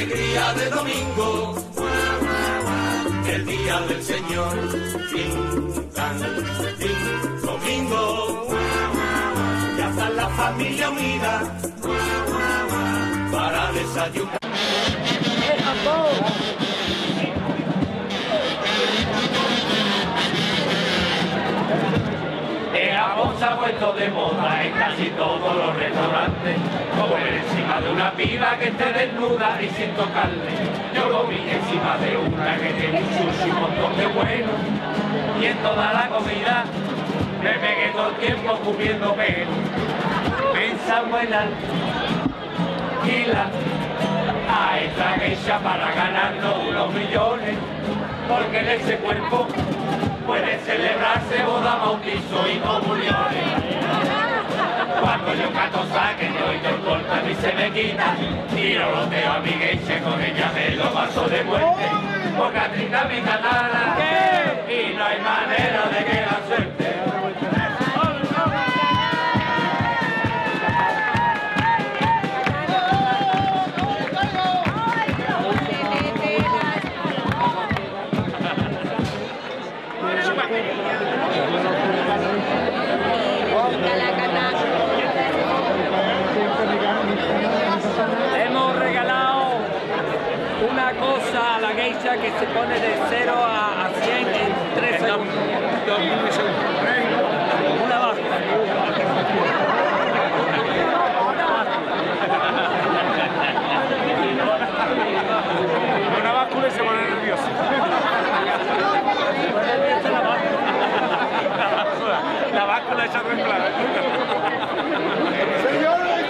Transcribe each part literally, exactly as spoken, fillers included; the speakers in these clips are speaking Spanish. alegría de domingo, el día del Señor. Tin, tan, tin, domingo, ya está la familia unida para desayunar. El jamón se ha puesto de moda en casi todos los restaurantes. Comer encima de una piba que esté desnuda y sin tocarle. Yo comí encima de una que tiene un sushi un montón de bueno. Y en toda la comida me pegué todo el tiempo cubriendo pelo. Pensabuela, gila, a esta geisha para ganarnos unos millones. Porque en ese cuerpo puede celebrarse boda, bautizo y comuniones. Cuando yo canto saque, yo y yo corto a mí se me quita. Tiro los dedos a mi geisha, con ella me lo paso de muerte. Por Catrina mi catana, y no hay manera de que la suerte. Hemos regalado una cosa a la geisha que se pone de cero a cien en tres segundos. Una basta. Una báscula y se pone nervioso. La báscula hecha de plan. ¡Señores!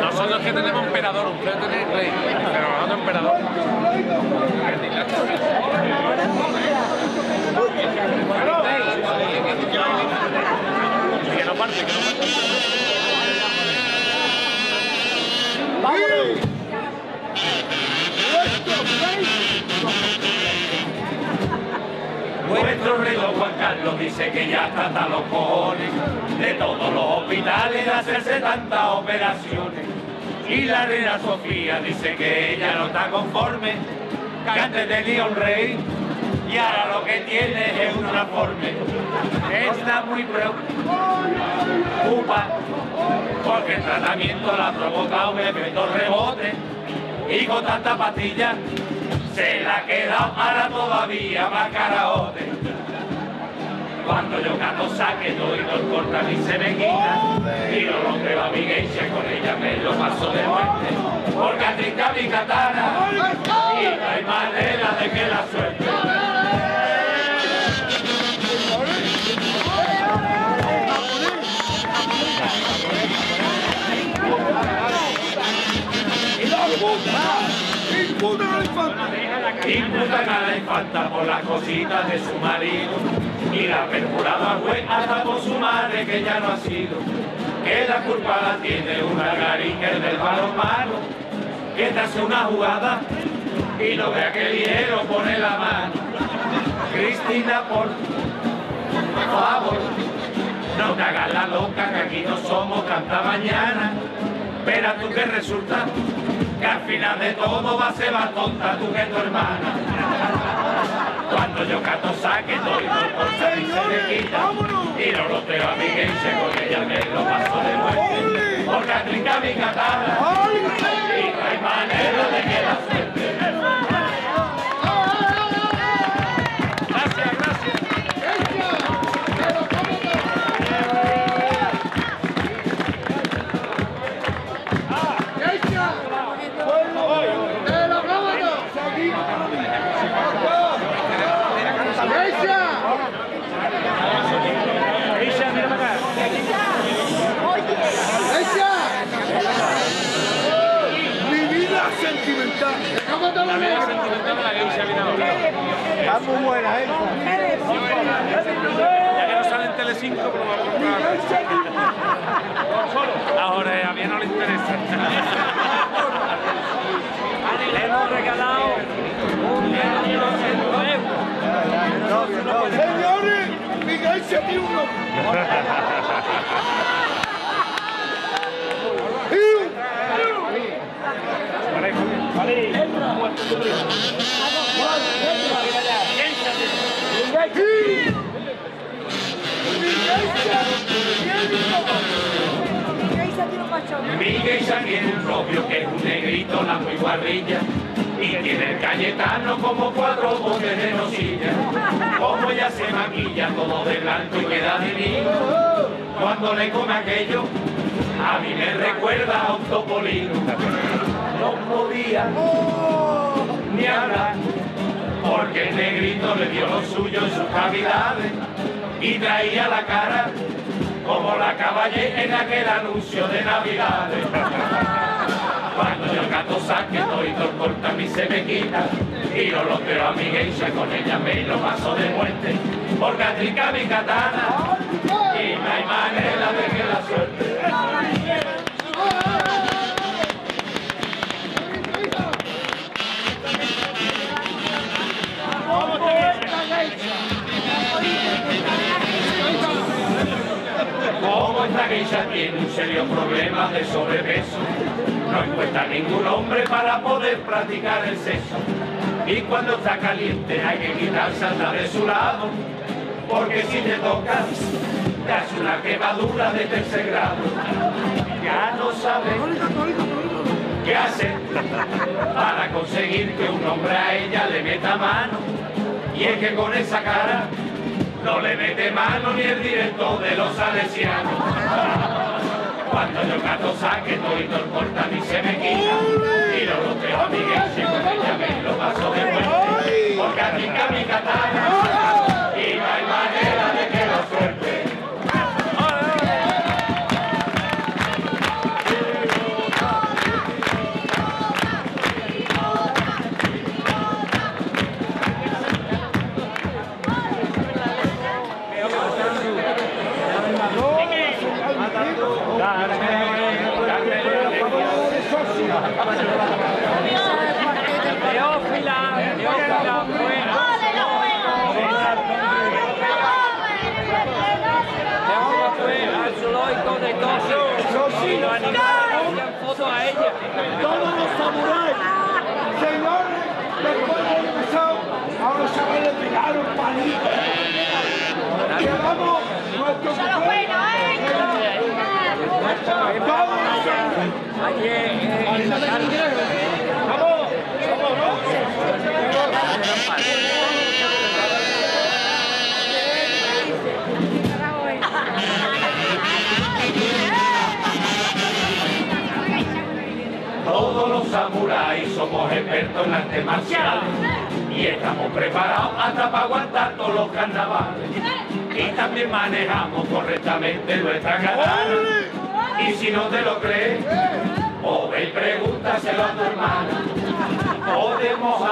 Nosotros que tenemos emperador, ustedes tienen rey, pero nosotros emperador. Que no parte, que no parte. Nuestro rey don Juan Carlos dice que ya está hasta los cojones de todos los hospitales de hacerse tantas operaciones. Y la reina Sofía dice que ella no está conforme, que antes tenía un rey y ahora lo que tiene es un reforme. Está muy preocupada porque el tratamiento la ha provocado un efecto rebote y con tanta pastilla se la queda para todavía más caraote. Cuando yo canto saque doy dos cortas y se me quita, tiro los dedos a mi geisha, con ella me lo paso de muerte. Porque atrinca mi katana y no hay manera de que la suelte. Imputan a la infanta. Imputan a la infanta por las cositas de su marido. Y la perjurada fue hasta por su madre que ya no ha sido. Que la culpa la tiene una garinger del balón malo, que te hace una jugada y lo ve aquel ligero pone la mano. Cristina, por favor, no te hagas la loca que aquí no somos canta mañana. Espera tú que resulta que al final de todo va a ser más tonta tú que tu hermana. Cuando yo canto saque doy dos cortas y se me quita, tiro los dedos a mi geisha, con ella me lo paso de muerte. Porque atrinca mi katana y no hay manera de que la suelte. Está muy buena, ¿eh? Ya que no sale en Telecinco, pero me voy a comprar. Ahora a mí no le interesa. setenta e uno! Miguel tiene un propio que es un negrito, la muy guarrilla, y tiene el Cayetano como cuatro botes de nocilla. Como ella se maquilla todo de blanco y queda divino, cuando le come aquello, a mí me recuerda a un topolino. No podía ni hablar, porque el negrito le dio lo suyo en sus cavidades y traía la cara como la caballé en aquel anuncio de Navidades. Cuando yo el gato saque, doy dos corta, a mí se me quita. Y no lo creo a mi geisha, con ella me lo paso de muerte. Porque atrica mi katana y no hay manera de que la suerte. Como esta geisha tiene un serio problema de sobrepeso, no encuentra ningún hombre para poder practicar el sexo. Y cuando está caliente hay que quitarse hasta de su lado, porque si te tocas, te hace una quemadura de tercer grado. Ya no sabes qué hacer para conseguir que un hombre a ella le meta mano. Y es que con esa cara no le mete mano ni el director de los salesianos. Cuando yo gato saque, todo y todo el corta ni se me quita. Y lo bloqueo a mi geisha, con ella me lo paso de muerte. Porque aplica mi katana y no hay manera de que la suerte. Todos los samuráis, señores, después del museo, a los chavales le pegaron palitos. Llevamos nuestro Todos los samuráis somos expertos en artes marciales y estamos preparados hasta para aguantar todos los carnavales. Y también manejamos correctamente nuestra katana. Y si no te lo crees, o ve y pregúntaselo a tu hermana. Podemos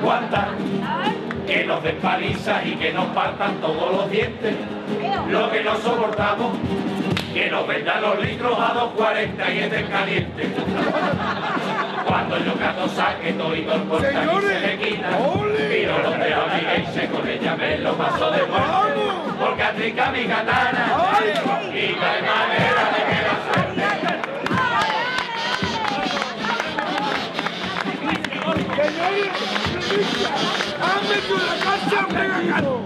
aguantar que nos den palizas y que nos partan todos los dientes. Lo que no soportamos, que nos vendan los litros a dos cuarenta y es del caliente. Cuando yo gato saque, todo y dos corta y se me quita. Miro los dedos a mi geisha, con ella me lo paso de muerte. Porque atrica mi katana y no hay manera de que la suerte. Señores, hazme tú la casa, venga gato.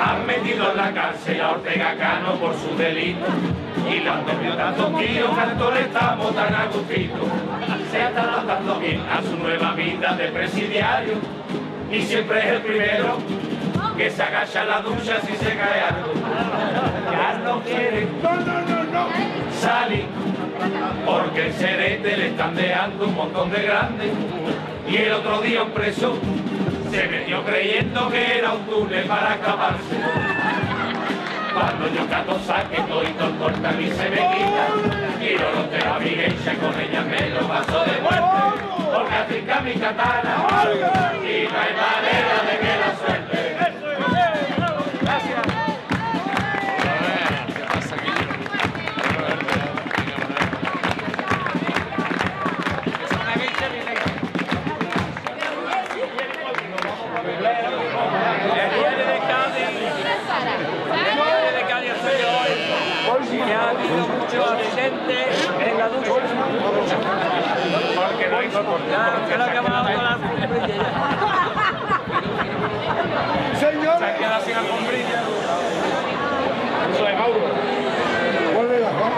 Han metido en la cárcel a Ortega Cano por su delito y la han dormido tanto tío, cantor estamos tan a gustito. Se está adaptando bien a su nueva vida de presidiario y siempre es el primero que se agacha a la ducha si se cae algo. Ya no quiere no, no, no, no. salir porque el serete le están dejando un montón de grandes. Y el otro día un preso se metió creyendo que era un túnel para escaparse. Cuando yo gato saque, todo y todo corta y se me quita. Y no lo tengo a mi geisha, con ella me lo paso de muerte. Porque aplica mi katana y no hay manera de que la suelte. Gracias. Yeah. gente en la ducha. Porque no hay que lo ha acabado con la sombrilla. Señor. Se ha quedado sin alfombrilla. Eso es Mauro. Vuelve la ropa.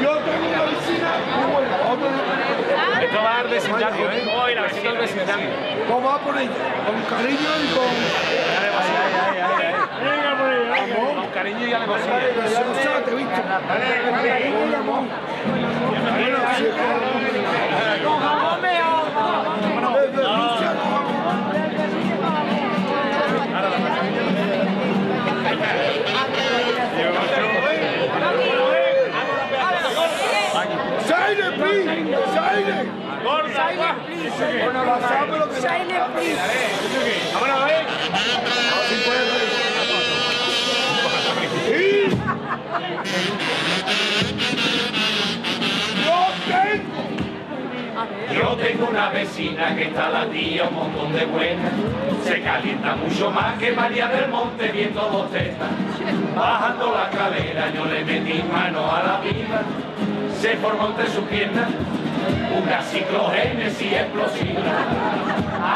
Yo tengo una vecina muy buena. Esto va al vecindario, ¿eh? Hoy la vecina del vecindario. ¿Cómo va por ella? Con cariño y con... Con cariño y alevosía. Te he visto. Con jamón me Yo tengo una vecina que está la tía un montón de buena. Se calienta mucho más que María del Monte viendo dos tetas. Bajando la escalera yo le metí mano a la viva. Se formó entre sus piernas una ciclogénesis explosiva.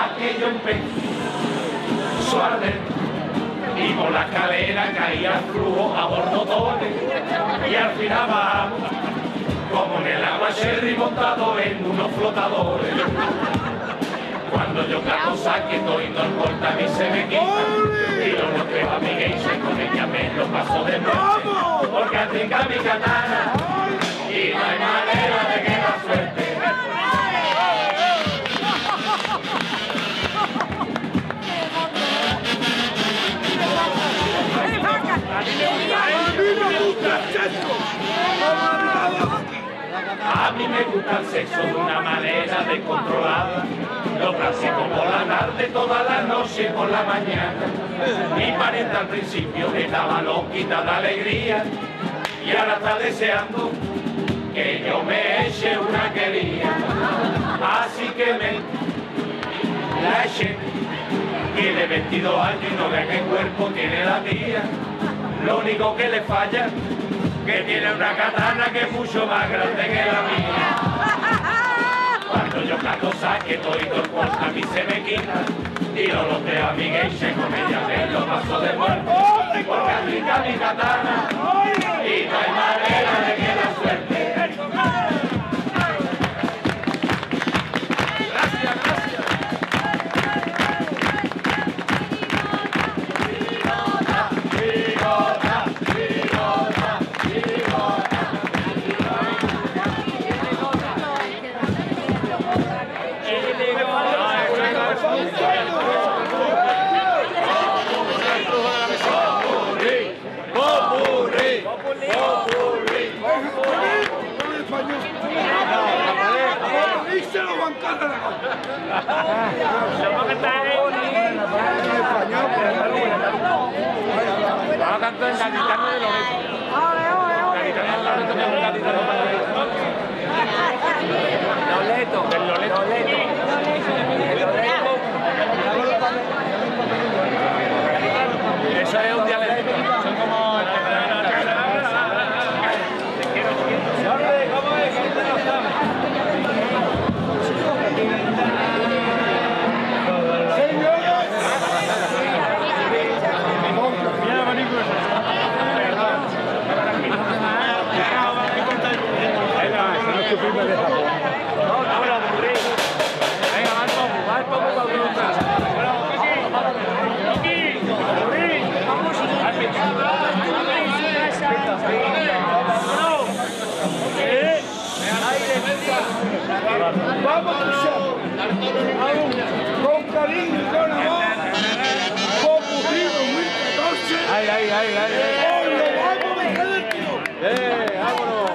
Aquello empezó a arder. Y por la escalera caía el flujo a bordotones. Y al final bajamos, como en el agua cherry montado en unos flotadores. Cuando yo cago saque, todo el corta a mí se me quita. Y yo no creo a mi geisha y con ella me lo paso de noche. Porque atinca mi katana y no hay manera de que la suerte. A mí me gusta el sexo de una manera descontrolada. Lo practico por la tarde, toda la noche y por la mañana. Mi pariente al principio estaba loquita de alegría y ahora está deseando que yo me eche una querida. Así que me la eché. Tiene veintidós años y no vea qué cuerpo tiene la tía. Lo único que le falla que tiene una katana que es mucho más grande que la mía. Cuando yo cago saque todo y todo corta, a mí se me quita. Y lo loteo a mi geisha con ella me lo paso de muerto. Porque aplica mi katana y no hay manera de que la suerte. Gracias, gracias. Vamos a cantar en la guitarra de Loreto. La guitarra de Loreto es una guitarra para Loreto. Loreto, Loreto, Loreto. Eso es un dialecto. Son como... Vamos a luchar con cariño y con amor, con ocurrido dos mil catorce. Ay, ay, ay, ay, ay. Hoy lo vamos a dejar del tío. Eh, vámonos.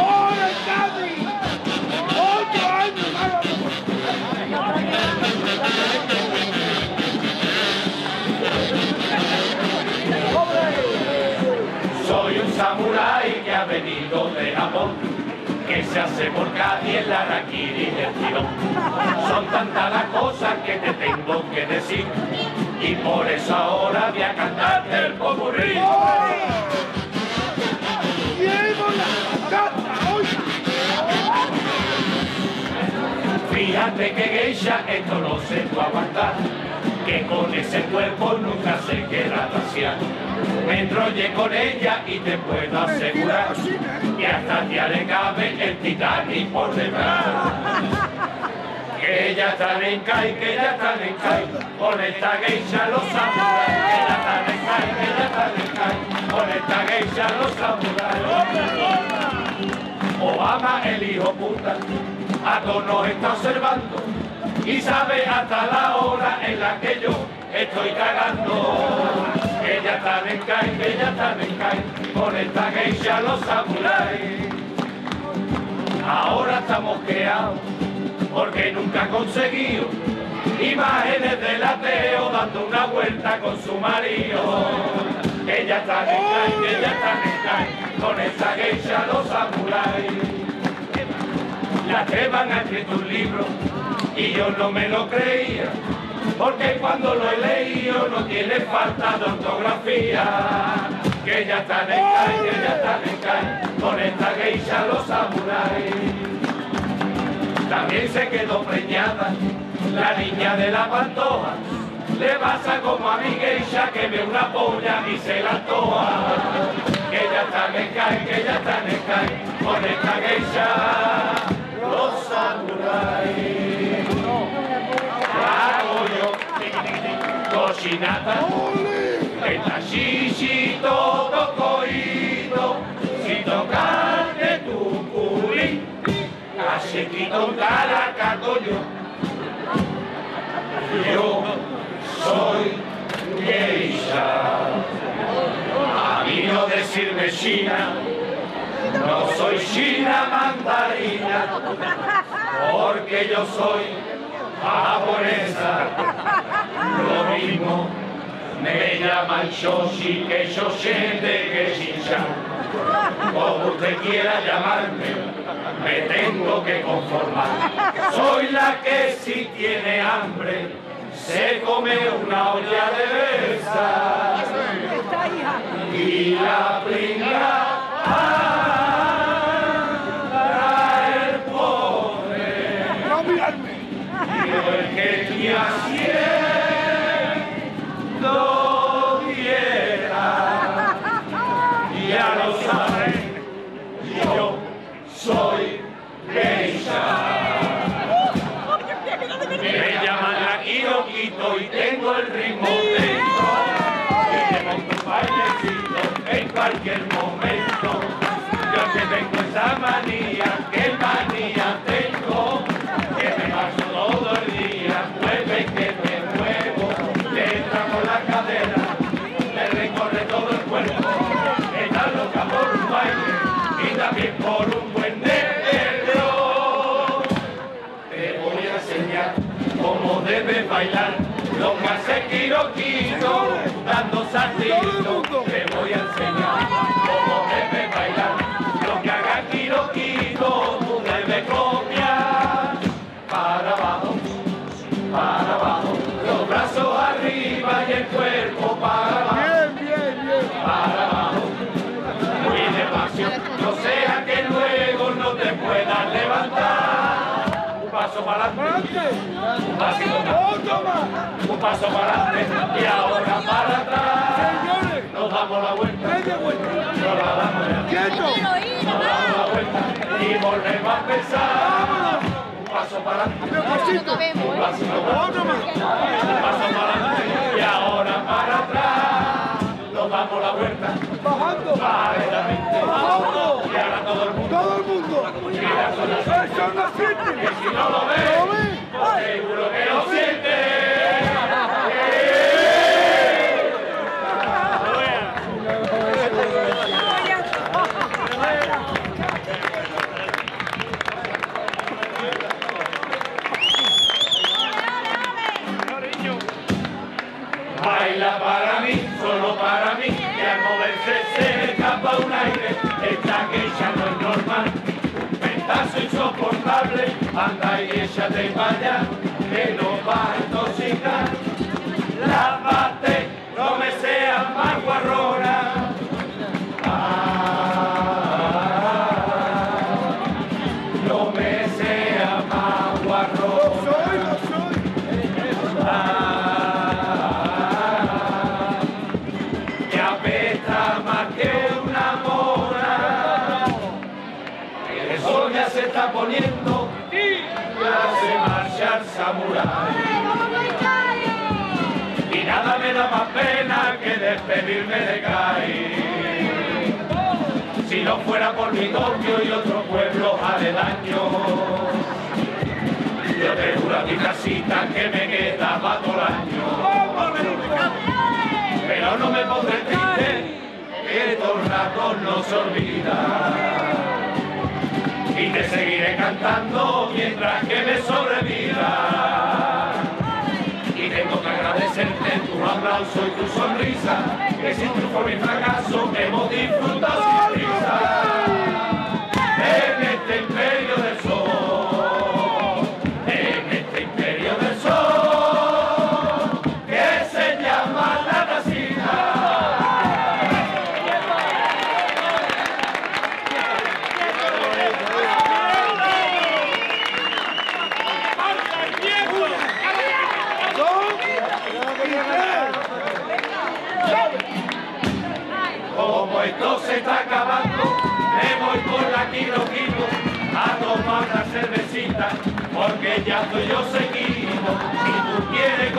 Ahora Cádiz, otro año más. Soy un samurái que ha venido de Japón. Que se hace por Cádiz la raquiri del tirón. Son tantas las cosas que te tengo que decir y por eso ahora voy a cantarte el popurrí. te quegues ya, esto no se puede aguantar, que con ese cuerpo nunca se queda vacía. Me enrolle con ella y te puedo asegurar que hasta te haré cabe el Titanic por demás. Que ella está en cai, que ella está en cai, con esta geisha los samuráis. Que ella está en cai, que ella está en cai, con esta geisha los samuráis. Obama, el hijo puta, a todos nos está observando y sabe hasta la hora en la que yo estoy cagando. Ella está en cai, ella está en cai, con esta geisha los samuráis. Ahora está mosqueado porque nunca ha conseguido imágenes del ateo dando una vuelta con su marido. Ella está en cai, ella está en cai, con esta geisha los samuráis. La Teban ha escrito un libro y yo no me lo creía, porque cuando lo he leído no tiene falta de ortografía. Que ella está en cai, que ella está en cai, con esta geisha los samuráis. También se quedó preñada la niña de la Pantoja, le pasa como a mi geisha que ve una polla y se la toa. Que ella está en cai, que ella está en cai, con esta geisha los samuráis. Cochinata, esta shishi, todo coito, si tocaste tu culi, cachequito un caracato yo. Yo soy geisha, a mí no decirme china, no soy china mandarina, porque yo soy japonesa. Lo mismo me llaman Shoshi que Shoshete que Shisha. Como usted quiera llamarme, me tengo que conformar. Soy la que si tiene hambre se come una olla de besa y la pringa. Y haciendo dieta, ya lo saben, yo soy geisha. Me llaman la Kiroquito y tengo el ritmo dentro, y te monto un bailecito en cualquier momento. Yo que tengo esa manía, que manía tengo, que me paso todo el día. Por un buen negro te voy a enseñar cómo debes bailar lo que hace Kiroquito dando saltito. Te voy a enseñar cómo debes bailar lo que haga Kiroquito, tú debes copiar. Para abajo, para abajo, los brazos arriba y el cuerpo para abajo. Bien, bien, bien. Para abajo, muy despacio. No sea que luego no te puedas levantar. Un paso para adelante, un paso para adelante, un paso para adelante y ahora para atrás. Nos damos la vuelta, nos la damos la vuelta, nos damos la vuelta y volvemos a empezar. Un paso para adelante, un paso para adelante, un paso para adelante y ahora para atrás. Nos damos la vuelta, bajando, bajando. Todo el mundo. Eso no siente. Que si no lo ves, seguro que lo siente. Baila para mí, solo para mí, que al moverse se escapa un aire. Esta geisha no es normal, un pentazo insoportable. Anda y échate para allá, que no va a intoxicar. Lávate, no me seas más guarrona. Ah, no me seas más guarrona. poniendo y hace marchar samurái. Y nada me da más pena que despedirme de Cádiz. Si no fuera por Vitorio y otro pueblo aledaño, yo te juro a mi casita que me quedaba todo el año. Pero no me pondré triste, que estos ratos no se olvidan. Y te seguiré cantando mientras que me sobreviva. Y tengo que agradecerte tu abrazo y tu sonrisa, que sin triunfo ni fracaso hemos disfrutado sin prisa. En este imperio del sol, porque ya estoy yo seguido, si tú quieres